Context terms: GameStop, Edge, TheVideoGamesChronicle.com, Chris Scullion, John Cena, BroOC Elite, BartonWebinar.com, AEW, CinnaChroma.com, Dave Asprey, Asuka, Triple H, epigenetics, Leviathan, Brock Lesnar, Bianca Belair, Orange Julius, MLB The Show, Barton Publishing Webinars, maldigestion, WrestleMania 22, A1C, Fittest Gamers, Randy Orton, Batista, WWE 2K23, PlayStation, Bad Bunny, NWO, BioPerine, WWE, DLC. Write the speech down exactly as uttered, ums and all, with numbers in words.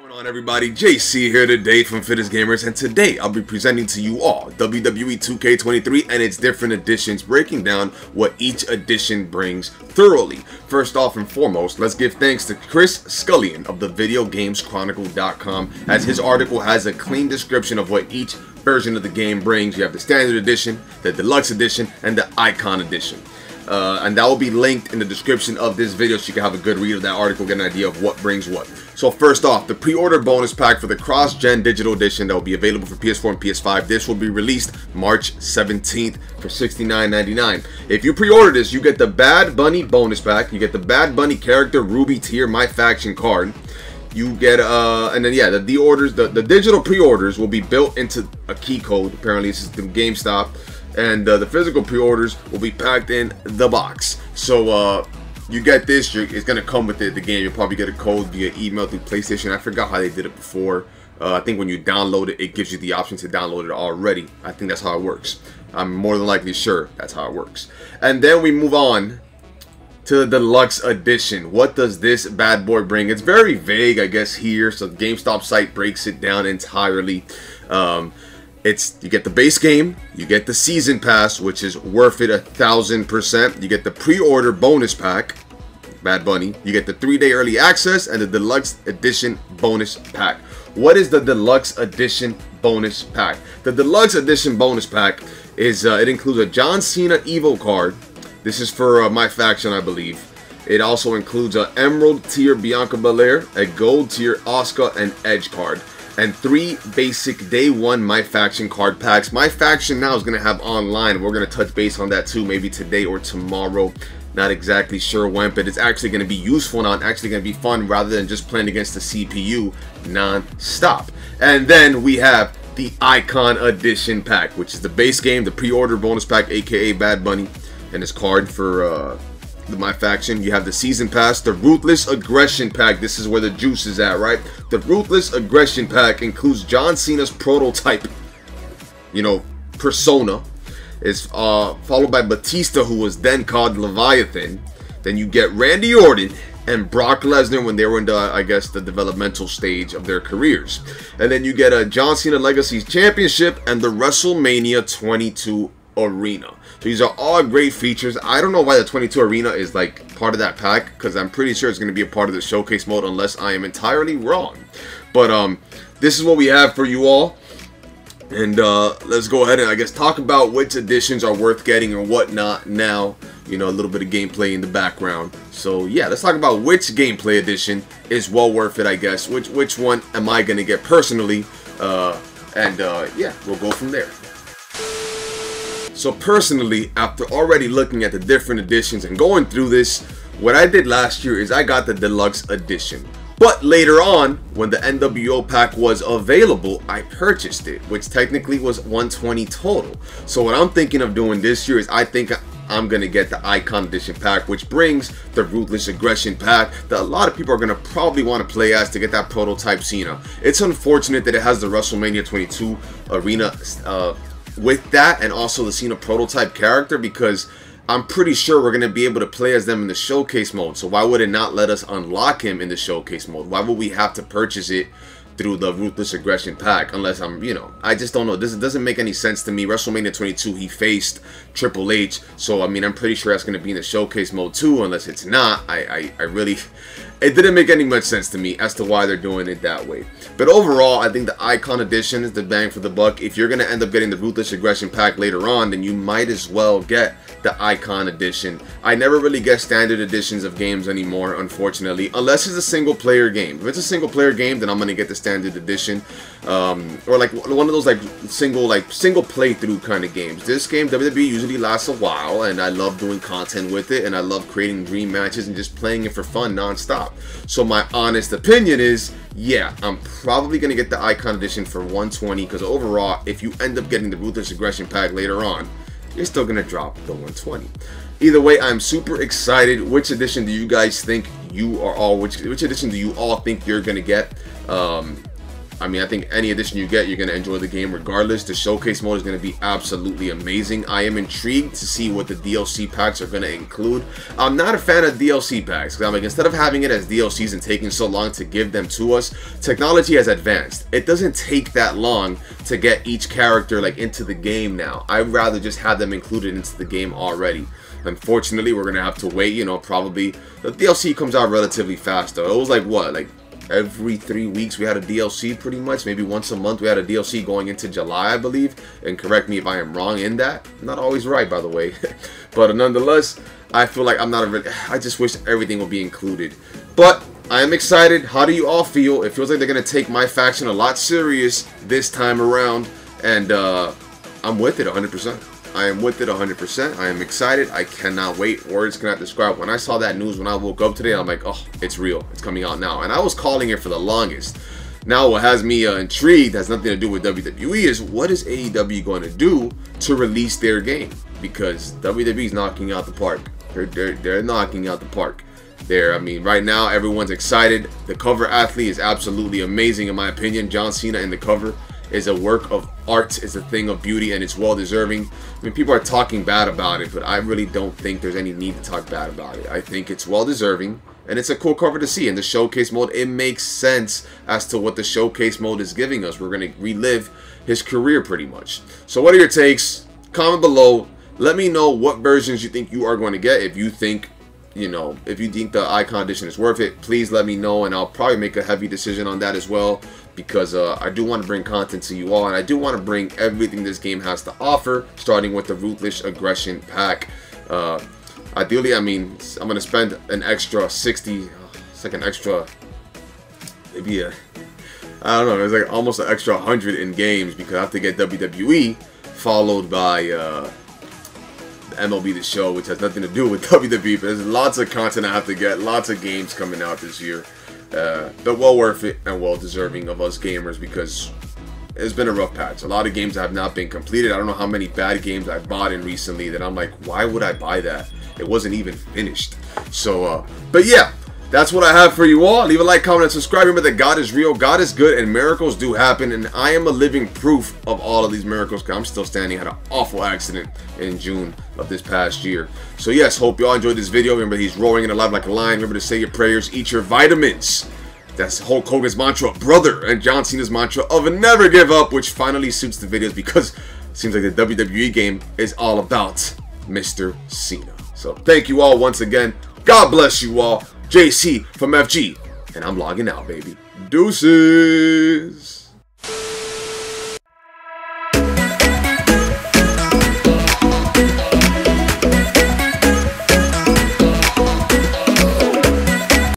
What's going on, everybody? J C here today from Fittest Gamers, and today I'll be presenting to you all W W E two K twenty-three and its different editions, breaking down what each edition brings thoroughly. First off and foremost, let's give thanks to Chris Scullion of the video games chronicle dot com, as his article has a clean description of what each version of the game brings. You have the standard edition, the deluxe edition, and the icon edition. Uh, and that will be linked in the description of this video so you can have a good read of that article, get an idea of what brings what. So first off, the pre-order bonus pack for the cross-gen digital edition that will be available for P S four and P S five. This will be released March seventeenth for sixty-nine ninety-nine. If you pre-order this, you get the Bad Bunny bonus pack, you get the Bad Bunny character Ruby tier My Faction card. You get, uh, and then yeah, the, the orders, the, the digital pre-orders will be built into a key code. Apparently this is through GameStop. And uh, the physical pre-orders will be packed in the box. So uh, you get this, you're, it's going to come with the, the game. You'll probably get a code via email through PlayStation. I forgot how they did it before. Uh, I think when you download it, it gives you the option to download it already. I think that's how it works. I'm more than likely sure that's how it works. And then we move on to the deluxe edition. What does this bad boy bring? It's very vague, I guess, here. So the GameStop site breaks it down entirely. Um... It's, you get the base game, you get the season pass, which is worth it a thousand percent. You get the pre-order bonus pack, Bad Bunny. You get the three-day early access and the deluxe edition bonus pack. What is the deluxe edition bonus pack? The deluxe edition bonus pack is uh, it includes a John Cena Evo card. This is for uh, My Faction, I believe. It also includes a Emerald tier Bianca Belair, a Gold tier Asuka, and Edge card. And three basic day one My Faction card packs. My Faction now is going to have online. We're going to touch base on that too, maybe today or tomorrow. Not exactly sure when, but it's actually going to be useful now. It's actually going to be fun rather than just playing against the C P U non-stop. And then we have the Icon Edition pack, which is the base game, the pre-order bonus pack, aka Bad Bunny, and his card for uh, the My Faction. You have the season pass, the Ruthless Aggression pack. This is where the juice is at, right? The Ruthless Aggression pack includes John Cena's prototype, you know, persona. It's uh, followed by Batista, who was then called Leviathan. Then you get Randy Orton and Brock Lesnar when they were in the, I guess, the developmental stage of their careers. And then you get a John Cena Legacy's Championship and the WrestleMania twenty-two Arena. These are all great features. I don't know why the twenty-two Arena is like part of that pack, because I'm pretty sure it's going to be a part of the showcase mode unless I am entirely wrong. But um, this is what we have for you all. And uh, let's go ahead and I guess talk about which editions are worth getting or whatnot now. You know, a little bit of gameplay in the background. So yeah, let's talk about which gameplay edition is well worth it, I guess. Which, which one am I going to get personally? Uh, and uh, yeah, we'll go from there. So personally, after already looking at the different editions and going through this, what I did last year is I got the deluxe edition. But later on, when the N W O pack was available, I purchased it, which technically was one twenty total. So what I'm thinking of doing this year is I think I'm going to get the Icon Edition pack, which brings the Ruthless Aggression pack that a lot of people are going to probably want to play as to get that prototype Cena. It's unfortunate that it has the WrestleMania twenty-two Arena uh, with that, and also the Cena prototype character, because I'm pretty sure we're going to be able to play as them in the showcase mode. So why would it not let us unlock him in the showcase mode? Why would we have to purchase it through the Ruthless Aggression pack? Unless I'm, you know, I just don't know. This doesn't make any sense to me. WrestleMania twenty-two, he faced Triple H. So, I mean, I'm pretty sure that's going to be in the showcase mode too, unless it's not. I, I, I really, it didn't make any much sense to me as to why they're doing it that way. But overall, I think the Icon Edition is the bang for the buck. If you're going to end up getting the Ruthless Aggression pack later on, then you might as well get the Icon Edition. I never really get standard editions of games anymore, unfortunately, unless it's a single player game. If it's a single player game, then I'm gonna get the standard edition, um, or like one of those like single like single playthrough kind of games. This game, W W E, usually lasts a while, and I love doing content with it, and I love creating dream matches and just playing it for fun non-stop. So my honest opinion is, yeah, I'm probably gonna get the Icon Edition for one twenty, because overall, if you end up getting the Ruthless Aggression pack later on, you're still gonna drop the one twenty. Either way, I'm super excited. Which edition do you guys think you are all? Which which edition do you all think you're gonna get? Um, I mean, I think any edition you get, you're going to enjoy the game regardless. The showcase mode is going to be absolutely amazing. I am intrigued to see what the D L C packs are going to include. I'm not a fan of D L C packs, because I'm like, instead of having it as D L Cs and taking so long to give them to us, technology has advanced. It doesn't take that long to get each character like into the game now. I'd rather just have them included into the game already. Unfortunately, we're going to have to wait, you know, probably. The D L C comes out relatively fast, though. It was like, what, like every three weeks we had a D L C pretty much. Maybe once a month we had a D L C going into July, I believe. And correct me if I am wrong in that. I'm not always right, by the way. But nonetheless, I feel like I'm not a really... I just wish everything would be included. But I am excited. How do you all feel? It feels like they're going to take my faction a lot serious this time around. And uh, I'm with it one hundred percent. I am with it one hundred percent. I am excited. I cannot wait. Words cannot describe. When I saw that news, when I woke up today, I'm like, oh, it's real. It's coming out now. And I was calling it for the longest. Now what has me uh, intrigued, has nothing to do with W W E, is what is A E W going to do to release their game? Because W W E is knocking out the park. They're, they're, they're knocking out the park. There, I mean, right now, everyone's excited. The cover athlete is absolutely amazing, in my opinion. John Cena in the cover is a work of art, is a thing of beauty, and it's well-deserving. I mean, people are talking bad about it, but I really don't think there's any need to talk bad about it. I think it's well-deserving, and it's a cool cover to see. In the showcase mode, it makes sense as to what the showcase mode is giving us. We're going to relive his career pretty much. So what are your takes? Comment below. Let me know what versions you think you are going to get. If you think, you know, if you think the icon edition is worth it, please let me know, and I'll probably make a heavy decision on that as well, because uh, I do want to bring content to you all, and I do want to bring everything this game has to offer, starting with the Ruthless Aggression Pack. Uh, ideally, I mean, I'm going to spend an extra sixty, it's like an extra, maybe a, I don't know, it's like almost an extra one hundred in games, because I have to get W W E, followed by uh, M L B The Show, which has nothing to do with W W E, but there's lots of content I have to get, lots of games coming out this year. Uh, they're well worth it and well deserving of us gamers, because it's been a rough patch. A lot of games have not been completed. I don't know how many bad games I bought in recently that I'm like, why would I buy that? It wasn't even finished. So, uh, but yeah, that's what I have for you all. Leave a like, comment, and subscribe. Remember that God is real, God is good, and miracles do happen. And I am a living proof of all of these miracles, because I'm still standing. I had an awful accident in June of this past year. So yes, hope y'all enjoyed this video. Remember, he's roaring and alive like a lion. Remember to say your prayers, eat your vitamins. That's Hulk Hogan's mantra, brother, and John Cena's mantra of never give up, which finally suits the videos, because it seems like the W W E game is all about Mister Cena. So thank you all once again. God bless you all. J C from F G, and I'm logging out, baby. Deuces.